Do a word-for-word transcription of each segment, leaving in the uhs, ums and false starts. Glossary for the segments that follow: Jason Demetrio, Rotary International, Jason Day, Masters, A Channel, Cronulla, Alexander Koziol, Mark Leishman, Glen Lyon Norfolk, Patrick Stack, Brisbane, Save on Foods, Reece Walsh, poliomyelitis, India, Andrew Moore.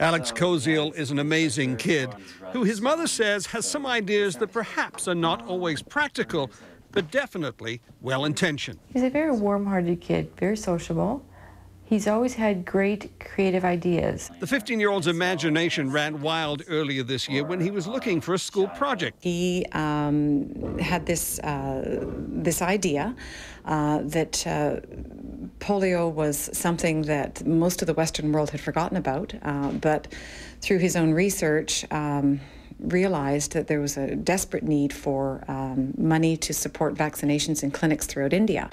Alex Koziol is an amazing kid who his mother says has some ideas that perhaps are not always practical, but definitely well-intentioned. He's a very warm-hearted kid, very sociable. He's always had great creative ideas. The fifteen-year-old's imagination ran wild earlier this year when he was looking for a school project. He um, had this, uh, this idea uh, that uh, polio was something that most of the Western world had forgotten about, uh, but through his own research, um, realized that there was a desperate need for um, money to support vaccinations in clinics throughout India.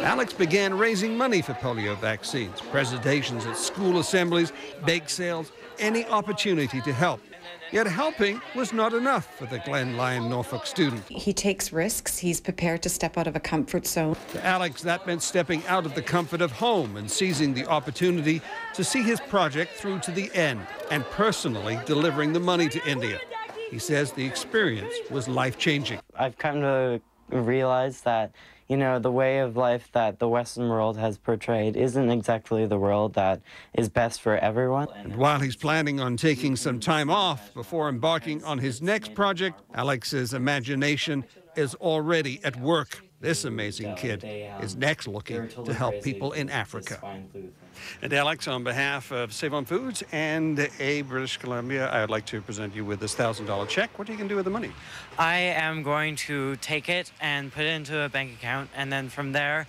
Alex began raising money for polio vaccines, presentations at school assemblies, bake sales, any opportunity to help. Yet helping was not enough for the Glen Lyon Norfolk student. He takes risks. He's prepared to step out of a comfort zone. To Alex, that meant stepping out of the comfort of home and seizing the opportunity to see his project through to the end and personally delivering the money to India. He says the experience was life-changing. I've come to realize that, you know, the way of life that the Western world has portrayed isn't exactly the world that is best for everyone. And while he's planning on taking some time off before embarking on his next project, Alex's imagination is already at work. This amazing kid is next looking to help people in Africa. And Alex, on behalf of Save on Foods and A British Columbia, I'd like to present you with this thousand dollar check. What are you going to do with the money? I am going to take it and put it into a bank account, and then from there,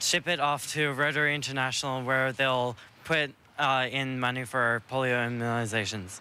ship it off to Rotary International, where they'll put uh, in money for polio immunizations.